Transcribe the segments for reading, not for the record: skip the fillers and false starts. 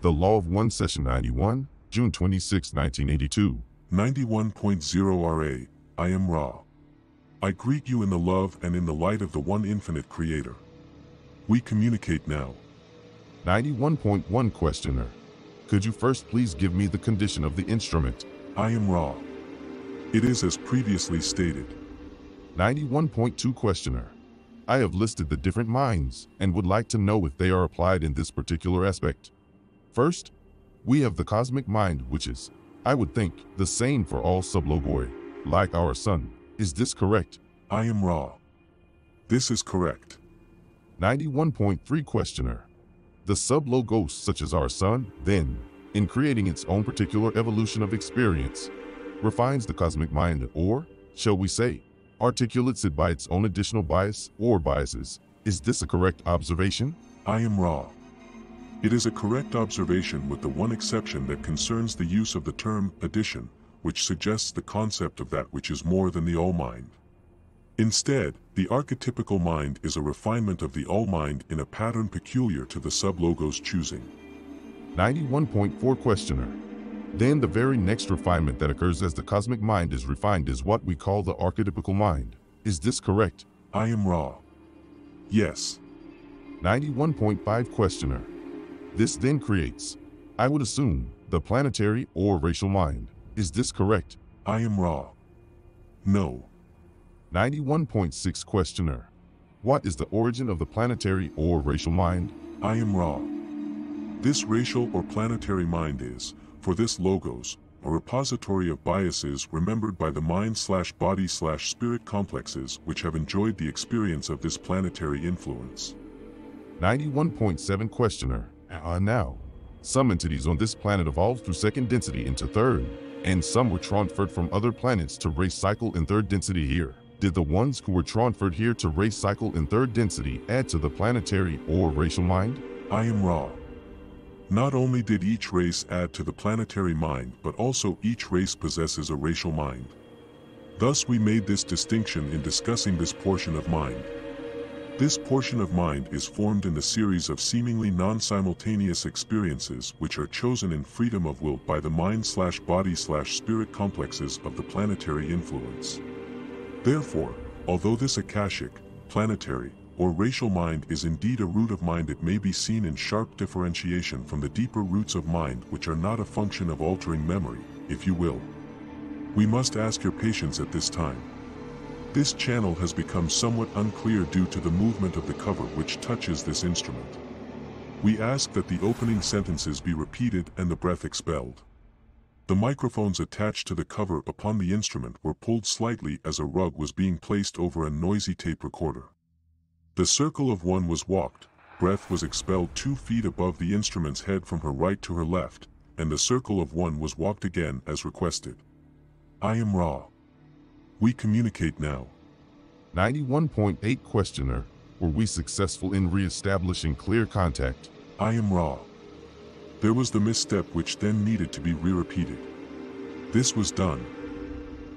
The Law of One, Session 91, June 26, 1982. 91.0 Ra, I am Ra. I greet you in the love and in the light of the One Infinite Creator. We communicate now. 91.1 Questioner. Could you first please give me the condition of the instrument? I am Ra. It is as previously stated. 91.2 Questioner. I have listed the different minds and would like to know if they are applied in this particular aspect. First, we have the cosmic mind, which is, I would think, the same for all Sublogoi, like our sun. Is this correct? I am Ra. This is correct. 91.3 Questioner. The Sublogos, such as our sun, then, in creating its own particular evolution of experience, refines the cosmic mind, or, shall we say, articulates it by its own additional bias or biases. Is this a correct observation? I am Ra. It is a correct observation, with the one exception that concerns the use of the term addition, which suggests the concept of that which is more than the all-mind. Instead, the archetypical mind is a refinement of the all-mind in a pattern peculiar to the Sublogo's choosing. 91.4 Questioner. Then the very next refinement that occurs as the cosmic mind is refined is what we call the archetypical mind. Is this correct? I am Ra. Yes. 91.5 Questioner. This then creates, I would assume, the planetary or racial mind. Is this correct? I am Ra. No. 91.6 Questioner. What is the origin of the planetary or racial mind? I am Ra. This racial or planetary mind is, for this Logos, a repository of biases remembered by the mind/body/spirit complexes which have enjoyed the experience of this planetary influence. 91.7 Questioner. Now, some entities on this planet evolved through second density into third, and some were transferred from other planets to race cycle in third density here. Did the ones who were transferred here to race cycle in third density add to the planetary or racial mind? I am Ra. Not only did each race add to the planetary mind, but also each race possesses a racial mind. Thus we made this distinction in discussing this portion of mind. This portion of mind is formed in the series of seemingly non-simultaneous experiences which are chosen in freedom of will by the mind/body/spirit complexes of the planetary influence. Therefore, although this Akashic, planetary, or racial mind is indeed a root of mind, it may be seen in sharp differentiation from the deeper roots of mind which are not a function of altering memory, if you will. We must ask your patience at this time. This channel has become somewhat unclear due to the movement of the cover which touches this instrument. We ask that the opening sentences be repeated and the breath expelled. The microphones attached to the cover upon the instrument were pulled slightly as a rug was being placed over a noisy tape recorder. The circle of one was walked, breath was expelled 2 feet above the instrument's head from her right to her left, and the circle of one was walked again as requested. I am Ra. We communicate now. 91.8 Questioner. Were we successful in re-establishing clear contact? I am Ra. There was the misstep which then needed to be re-repeated. This was done.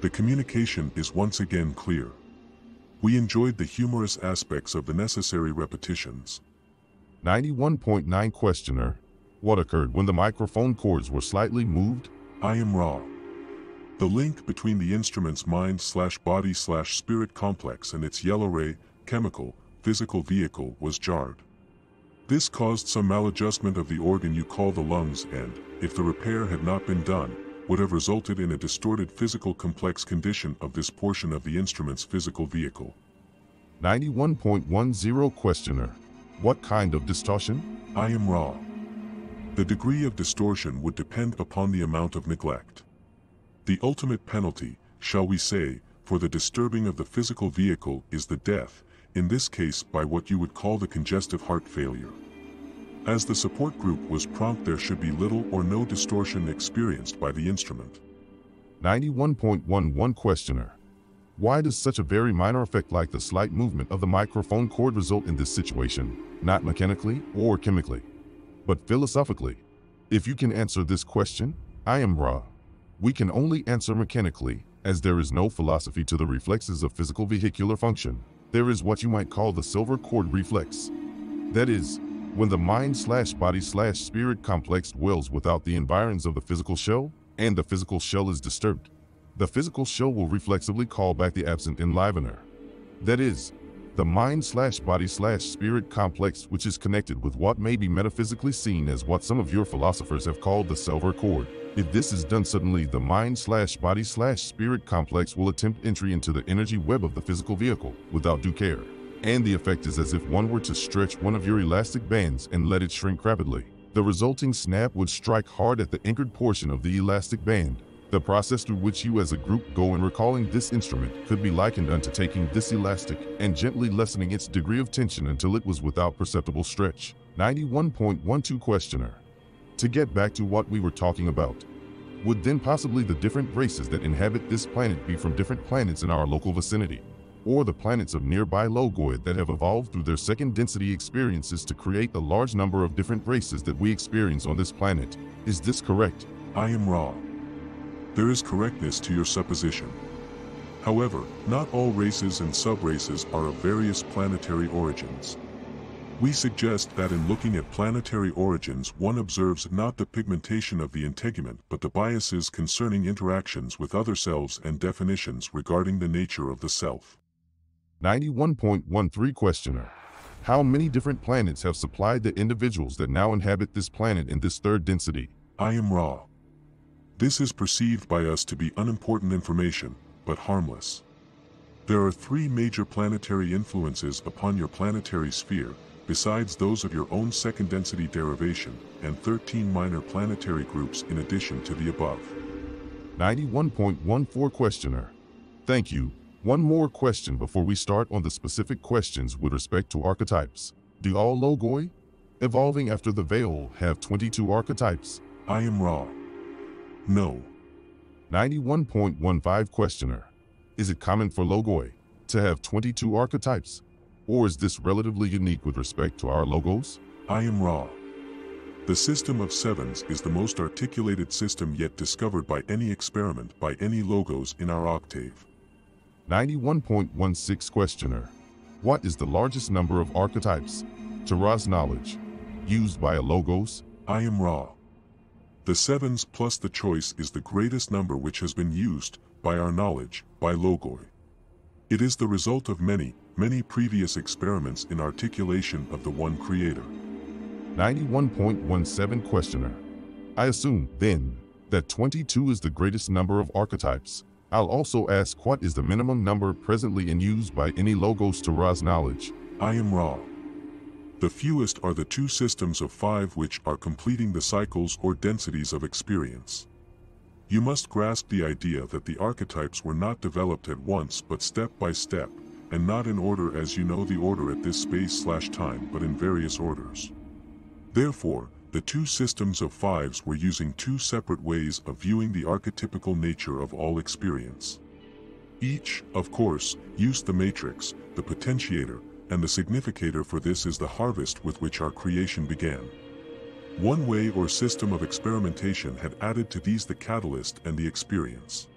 The communication is once again clear. We enjoyed the humorous aspects of the necessary repetitions. 91.9 Questioner. What occurred when the microphone cords were slightly moved? I am Ra. The link between the instrument's mind/body/spirit complex and its yellow ray, chemical, physical vehicle was jarred. This caused some maladjustment of the organ you call the lungs and, if the repair had not been done, would have resulted in a distorted physical complex condition of this portion of the instrument's physical vehicle. 91.10 Questioner. What kind of distortion? I am Ra. The degree of distortion would depend upon the amount of neglect. The ultimate penalty, shall we say, for the disturbing of the physical vehicle is the death, in this case by what you would call the congestive heart failure. As the support group was prompt, there should be little or no distortion experienced by the instrument. 91.11 Questioner. Why does such a very minor effect like the slight movement of the microphone cord result in this situation, not mechanically or chemically, but philosophically? If you can answer this question, I am Ra. We can only answer mechanically, as there is no philosophy to the reflexes of physical vehicular function. There is what you might call the silver cord reflex. That is, When the mind/body/spirit complex dwells without the environs of the physical shell, and the physical shell is disturbed, the physical shell will reflexively call back the absent enlivener. That is, the mind/body/spirit complex, which is connected with what may be metaphysically seen as what some of your philosophers have called the silver cord. If this is done suddenly, the mind/body/spirit complex will attempt entry into the energy web of the physical vehicle without due care, and the effect is as if one were to stretch one of your elastic bands and let it shrink rapidly. The resulting snap would strike hard at the anchored portion of the elastic band. The process through which you as a group go in recalling this instrument could be likened unto taking this elastic and gently lessening its degree of tension until it was without perceptible stretch. 91.12 Questioner. To get back to what we were talking about, would then possibly the different races that inhabit this planet be from different planets in our local vicinity, or the planets of nearby Logoi that have evolved through their second density experiences to create the large number of different races that we experience on this planet? Is this correct? I am Ra. There is correctness to your supposition. However, not all races and sub-races are of various planetary origins. We suggest that in looking at planetary origins, one observes not the pigmentation of the integument but the biases concerning interactions with other selves and definitions regarding the nature of the self. 91.13 Questioner. How many different planets have supplied the individuals that now inhabit this planet in this third density? I am Ra. This is perceived by us to be unimportant information, but harmless. There are three major planetary influences upon your planetary sphere, besides those of your own second density derivation, and 13 minor planetary groups in addition to the above. 91.14 Questioner. Thank you. One more question before we start on the specific questions with respect to archetypes. Do all Logoi, evolving after the veil, have 22 archetypes? I am Ra. No. 91.15 Questioner. Is it common for Logoi to have 22 archetypes, or is this relatively unique with respect to our Logos? I am Ra. The system of sevens is the most articulated system yet discovered by any experiment by any Logos in our octave. 91.16 Questioner. What is the largest number of archetypes, to Ra's knowledge, used by a Logos? I am Ra. The sevens plus the choice is the greatest number which has been used, by our knowledge, by Logoi. It is the result of many, many previous experiments in articulation of the One Creator. 91.17 Questioner. I assume, then, that 22 is the greatest number of archetypes. I'll also ask, what is the minimum number presently in use by any Logos to Ra's knowledge? I am Ra. The fewest are the two systems of five which are completing the cycles or densities of experience. You must grasp the idea that the archetypes were not developed at once but step by step, and not in order as you know the order at this space/time but in various orders. Therefore, the two systems of fives were using two separate ways of viewing the archetypical nature of all experience. Each, of course, used the matrix, the potentiator, and the significator, for this is the harvest with which our creation began. One way or system of experimentation had added to these the catalyst and the experience.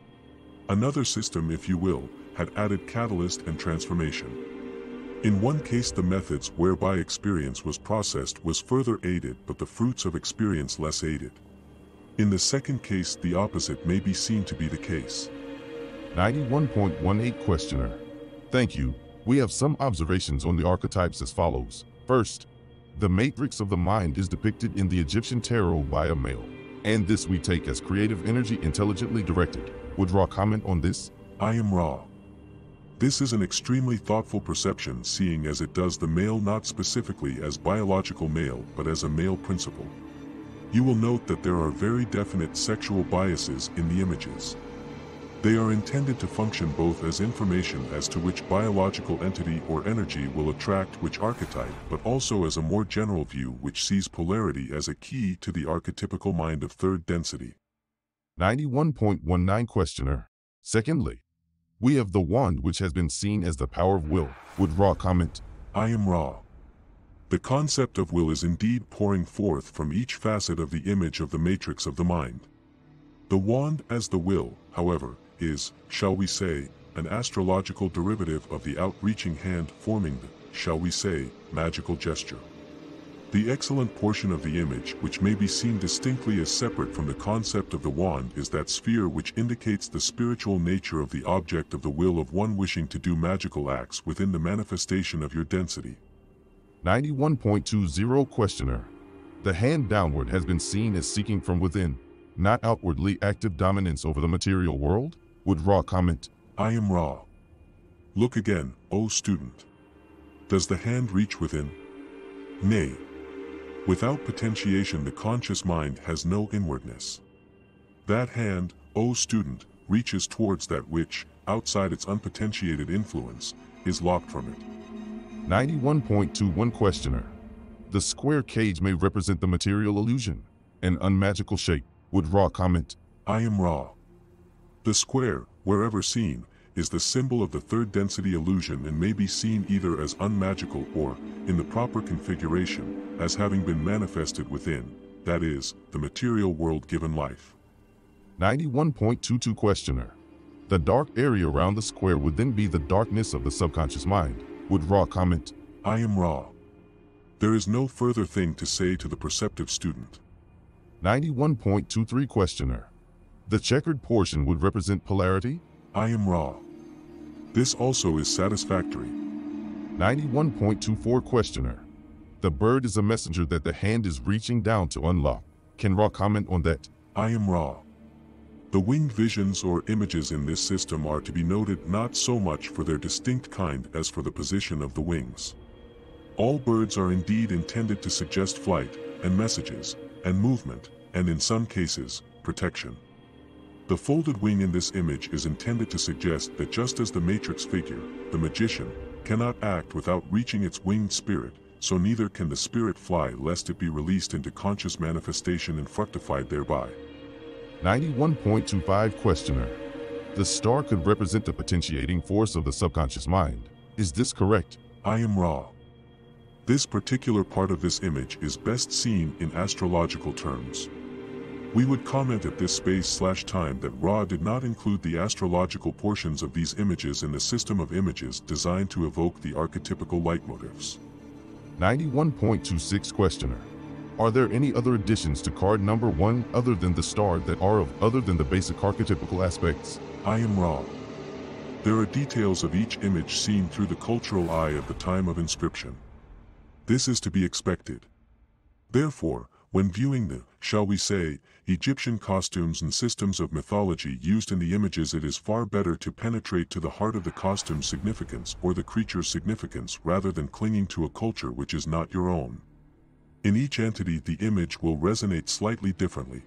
Another system, if you will, had added catalyst and transformation. In one case, the methods whereby experience was processed was further aided, but the fruits of experience less aided. In the second case, the opposite may be seen to be the case. 91.18 Questioner. Thank you. We have some observations on the archetypes as follows. First, the matrix of the mind is depicted in the Egyptian tarot by a male, and this we take as creative energy intelligently directed. Would Ra comment on this? I am Ra. This is an extremely thoughtful perception, seeing as it does the male not specifically as biological male but as a male principle. You will note that there are very definite sexual biases in the images. They are intended to function both as information as to which biological entity or energy will attract which archetype, but also as a more general view which sees polarity as a key to the archetypical mind of third density. 91.19 Questioner. Secondly, we have the wand, which has been seen as the power of will. Would Ra comment? I am Ra. The concept of will is indeed pouring forth from each facet of the image of the matrix of the mind. The wand as the will, however, is, shall we say, an astrological derivative of the outreaching hand forming the, shall we say, magical gesture. The excellent portion of the image which may be seen distinctly as separate from the concept of the wand is that sphere which indicates the spiritual nature of the object of the will of one wishing to do magical acts within the manifestation of your density. 91.20 Questioner. The hand downward has been seen as seeking from within, not outwardly active dominance over the material world? Would Ra comment? I am Ra. Look again, O student. Does the hand reach within? Nay. Without potentiation the conscious mind has no inwardness. That hand, O student, reaches towards that which, outside its unpotentiated influence, is locked from it. 91.21 Questioner. The square cage may represent the material illusion, an unmagical shape. Would Ra comment? I am Ra. The square, wherever seen, is the symbol of the third density illusion and may be seen either as unmagical or, in the proper configuration, as having been manifested within, that is, the material world given life. 91.22 Questioner. The dark area around the square would then be the darkness of the subconscious mind. Would Ra comment? I am Ra. There is no further thing to say to the perceptive student. 91.23 Questioner. The checkered portion would represent polarity? I am Ra. This also is satisfactory. 91.24 Questioner. The bird is a messenger that the hand is reaching down to unlock. Can Ra comment on that? I am Ra. The winged visions or images in this system are to be noted not so much for their distinct kind as for the position of the wings. All birds are indeed intended to suggest flight, and messages, and movement, and in some cases, protection. The folded wing in this image is intended to suggest that just as the matrix figure, the magician, cannot act without reaching its winged spirit, so neither can the spirit fly lest it be released into conscious manifestation and fructified thereby. 91.25 Questioner. The star could represent the potentiating force of the subconscious mind. Is this correct? I am Ra. This particular part of this image is best seen in astrological terms. We would comment at this space/time that Ra did not include the astrological portions of these images in the system of images designed to evoke the archetypical leitmotifs. 91.26 Questioner. Are there any other additions to card number 1 other than the star that are of other than the basic archetypical aspects? I am Ra. There are details of each image seen through the cultural eye of the time of inscription. This is to be expected. Therefore, when viewing the, shall we say, Egyptian costumes and systems of mythology used in the images, it is far better to penetrate to the heart of the costume's significance or the creature's significance rather than clinging to a culture which is not your own. In each entity the image will resonate slightly differently.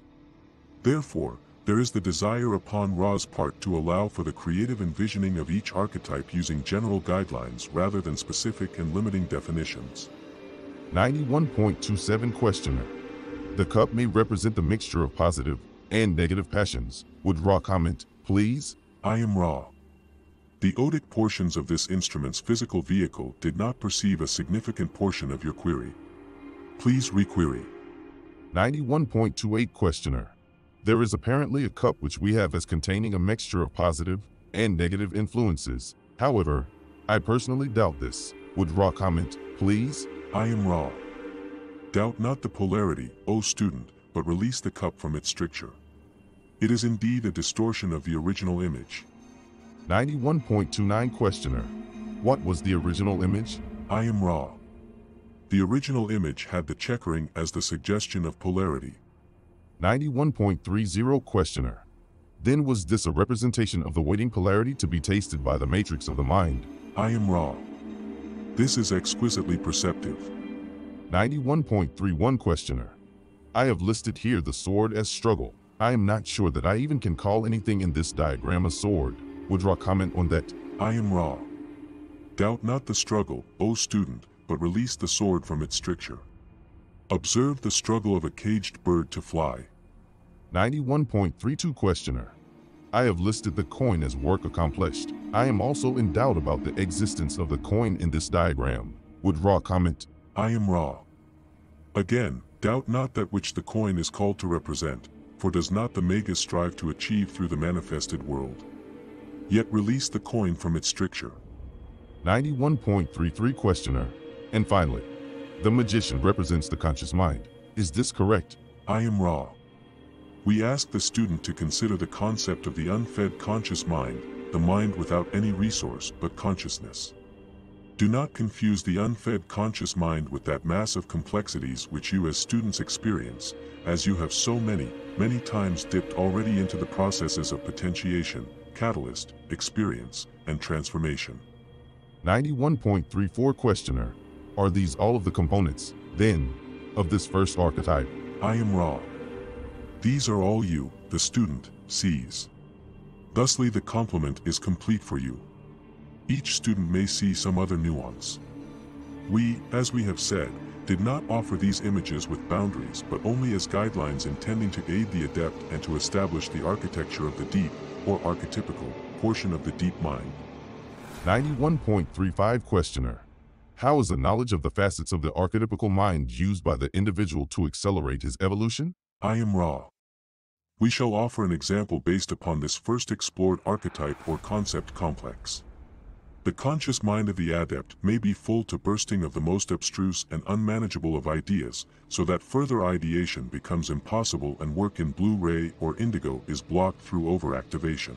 Therefore, there is the desire upon Ra's part to allow for the creative envisioning of each archetype using general guidelines rather than specific and limiting definitions. 91.27 Questioner. The cup may represent the mixture of positive and negative passions. Would Ra comment, please? I am Ra. The odic portions of this instrument's physical vehicle did not perceive a significant portion of your query. Please requery. 91.28 Questioner. There is apparently a cup which we have as containing a mixture of positive and negative influences. However, I personally doubt this. Would Ra comment, please? I am Ra. Doubt not the polarity, O student, but release the cup from its stricture. It is indeed a distortion of the original image. 91.29 Questioner. What was the original image? I am Ra. The original image had the checkering as the suggestion of polarity. 91.30 Questioner. Then was this a representation of the waiting polarity to be tasted by the matrix of the mind? I am Ra. This is exquisitely perceptive. 91.31 Questioner. I have listed here the sword as struggle. I am not sure that I even can call anything in this diagram a sword. Would Ra comment on that? I am Ra. Doubt not the struggle, O student, but release the sword from its stricture. Observe the struggle of a caged bird to fly. 91.32 Questioner. I have listed the coin as work accomplished. I am also in doubt about the existence of the coin in this diagram. Would Ra comment? I am Ra. Again, doubt not that which the coin is called to represent, for does not the magus strive to achieve through the manifested world? Yet release the coin from its stricture. 91.33 Questioner. And finally, The magician represents the conscious mind. Is this correct? I am Ra. We ask the student to consider the concept of the unfed conscious mind, the mind without any resource but consciousness. Do not confuse the unfed conscious mind with that mass of complexities which you as students experience, as you have so many times dipped already into the processes of potentiation, catalyst, experience, and transformation. 91.34 Questioner. Are these all of the components, then, of this first archetype? I am Ra. These are all you, the student, sees. Thusly, the complement is complete for you. Each student may see some other nuance. We, as we have said, did not offer these images with boundaries but only as guidelines intending to aid the adept and to establish the architecture of the deep, or archetypical, portion of the deep mind. 91.35 Questioner. How is the knowledge of the facets of the archetypical mind used by the individual to accelerate his evolution? I am Ra. We shall offer an example based upon this first explored archetype or concept complex. The conscious mind of the adept may be full to bursting of the most abstruse and unmanageable of ideas, so that further ideation becomes impossible and work in Blu-ray or indigo is blocked through overactivation.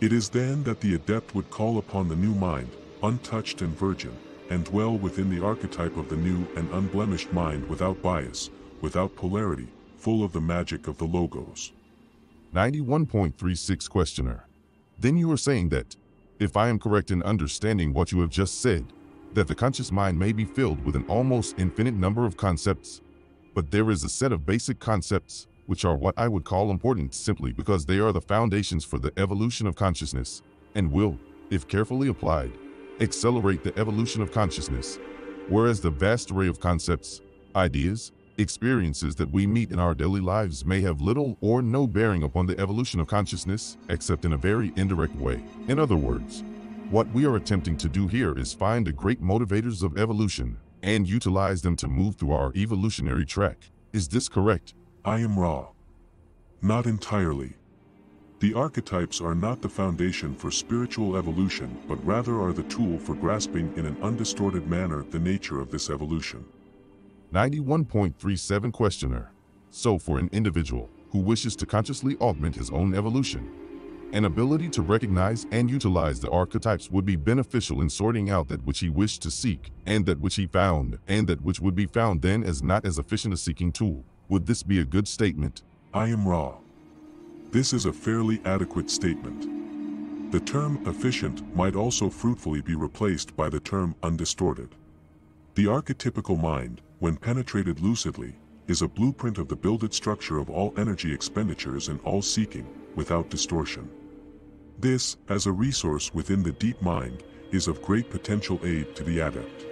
It is then that the adept would call upon the new mind, untouched and virgin, and dwell within the archetype of the new and unblemished mind without bias, without polarity, full of the magic of the Logos. 91.36 Questioner. Then you are saying that, if I am correct in understanding what you have just said, that the conscious mind may be filled with an almost infinite number of concepts, but there is a set of basic concepts, which are what I would call important simply because they are the foundations for the evolution of consciousness, and will, if carefully applied, accelerate the evolution of consciousness, whereas the vast array of concepts, ideas, experiences that we meet in our daily lives may have little or no bearing upon the evolution of consciousness, except in a very indirect way. In other words, what we are attempting to do here is find the great motivators of evolution and utilize them to move through our evolutionary track. Is this correct? I am Ra. Not entirely. The archetypes are not the foundation for spiritual evolution, but rather are the tool for grasping in an undistorted manner the nature of this evolution. 91.37 Questioner. So for an individual who wishes to consciously augment his own evolution, an ability to recognize and utilize the archetypes would be beneficial in sorting out that which he wished to seek, and that which he found, and that which would be found then as not as efficient a seeking tool. Would this be a good statement? I am Ra. This is a fairly adequate statement. The term efficient might also fruitfully be replaced by the term undistorted. The archetypical mind, when penetrated lucidly, is a blueprint of the builded structure of all energy expenditures and all seeking, without distortion. This, as a resource within the deep mind, is of great potential aid to the adept.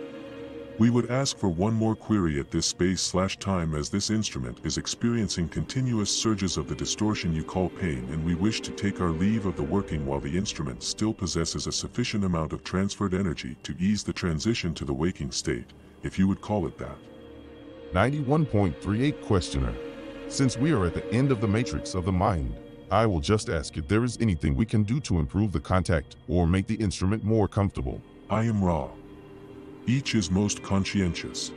We would ask for one more query at this space/time as this instrument is experiencing continuous surges of the distortion you call pain, and we wish to take our leave of the working while the instrument still possesses a sufficient amount of transferred energy to ease the transition to the waking state, if you would call it that. 91.38 Questioner. Since we are at the end of the matrix of the mind, I will just ask if there is anything we can do to improve the contact or make the instrument more comfortable. I am Ra. Each is most conscientious.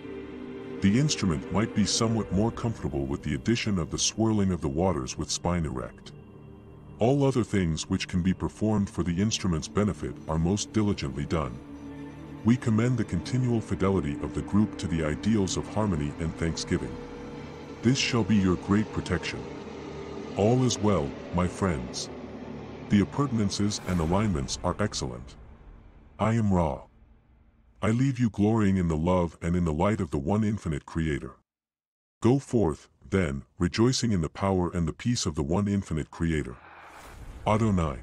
The instrument might be somewhat more comfortable with the addition of the swirling of the waters with spine erect. All other things which can be performed for the instrument's benefit are most diligently done. We commend the continual fidelity of the group to the ideals of harmony and thanksgiving. This shall be your great protection. All is well, my friends. The appurtenances and alignments are excellent. I am Ra. I leave you glorying in the love and in the light of the one infinite creator. Go forth, then, rejoicing in the power and the peace of the one infinite creator. Adonai.